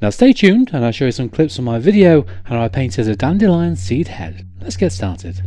Now stay tuned and I'll show you some clips from my video how I painted a dandelion seed head. Let's get started.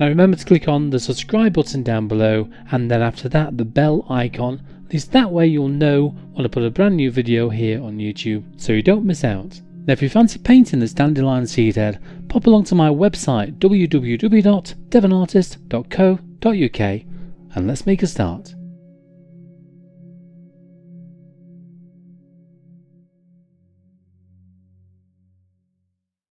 Now remember to click on the subscribe button down below, and then after that the bell icon. At least that way you'll know when I put a brand new video here on YouTube, so you don't miss out. Now if you fancy painting this dandelion seed head, pop along to my website www.devonartist.co.uk and let's make a start.